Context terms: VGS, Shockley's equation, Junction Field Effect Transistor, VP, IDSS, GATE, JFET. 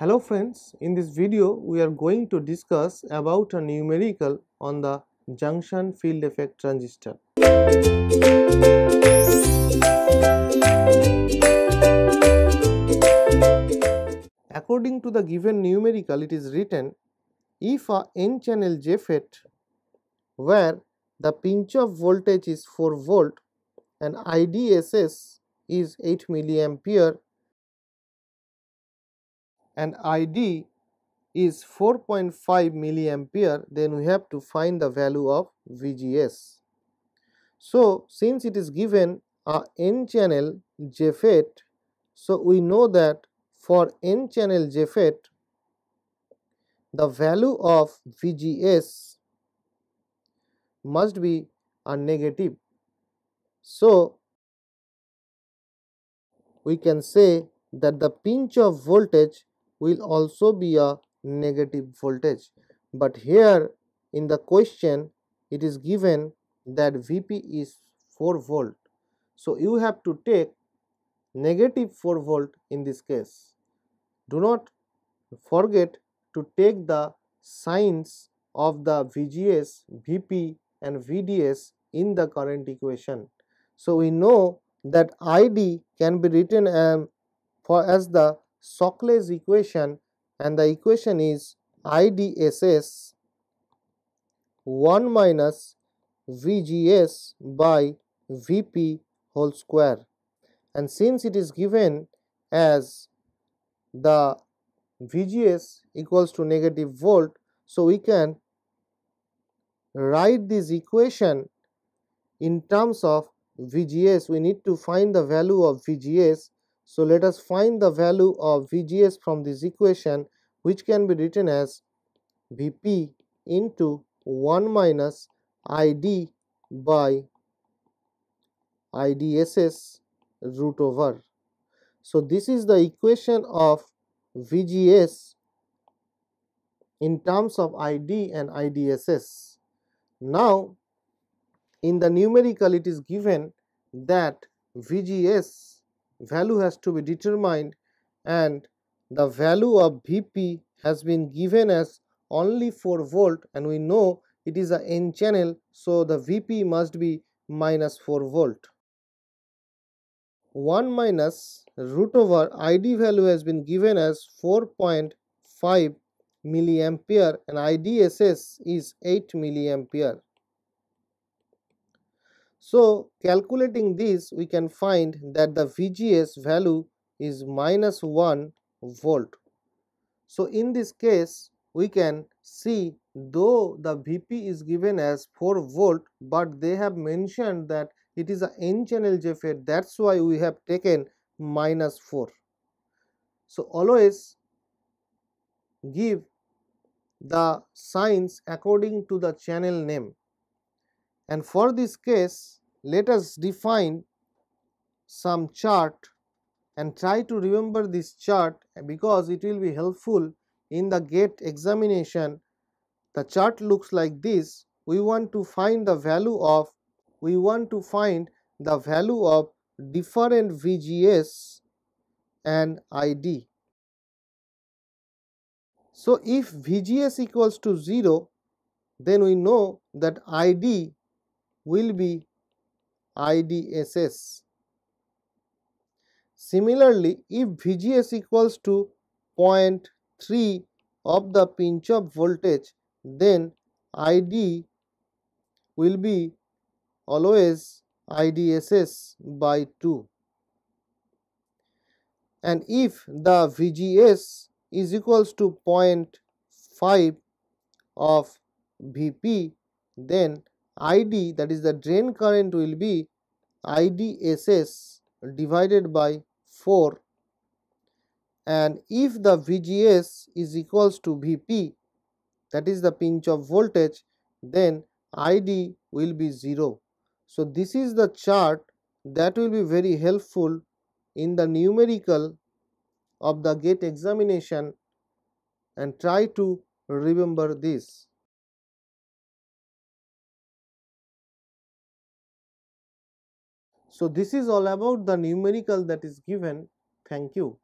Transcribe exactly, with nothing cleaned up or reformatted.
Hello friends, in this video we are going to discuss about a numerical on the junction field effect transistor. According to the given numerical, it is written, if a n channel J FET where the pinch of voltage is four volt and I D S S is eight milliampere and I D is four point five milliampere, then we have to find the value of V G S. So, since it is given a n channel J FET, so we know that for n channel J FET, the value of V G S must be a negative. So, we can say that the pinch of voltage will also be a negative voltage, but here in the question it is given that V P is four volt. So, you have to take negative four volt in this case. Do not forget to take the signs of the V G S, V P and V D S in the current equation. So, we know that I D can be written um, for as the Shockley's equation, and the equation is I D S S one minus V G S by V P whole square, and since it is given as the V G S equals to negative volt, so we can write this equation in terms of V G S. We need to find the value of V G S. So, let us find the value of V G S from this equation, which can be written as V P into one minus I D by I D S S root over. So, this is the equation of V G S in terms of I D and I D S S. Now, in the numerical it is given that V G S value has to be determined, and the value of V P has been given as only four volt, and we know it is a n channel, so the V P must be minus four volt. one minus root over I D value has been given as four point five milliampere and I D S S is eight milliampere. So, calculating this, we can find that the V G S value is minus one volt. So, in this case, we can see though the V P is given as four volt, but they have mentioned that it is a n channel J FET, that's why we have taken minus four. So, always give the signs according to the channel name. And for this case, let us define some chart and try to remember this chart, because it will be helpful in the GATE examination. The chart looks like this. We want to find the value of, we want to find the value of different V G S and I D. So, if V G S equals to zero, then we know that I D will be I D S S. Similarly, if V G S equals to zero point three of the pinch of voltage, then I D will be always I D S S by two. And if the V G S is equals to zero point five of V P, then I D, that is the drain current, will be I D S S divided by four, and if the V G S is equals to V P, that is the pinch of voltage, then I D will be zero. So, this is the chart that will be very helpful in the numerical of the GATE examination, and try to remember this. So, this is all about the numerical that is given. Thank you.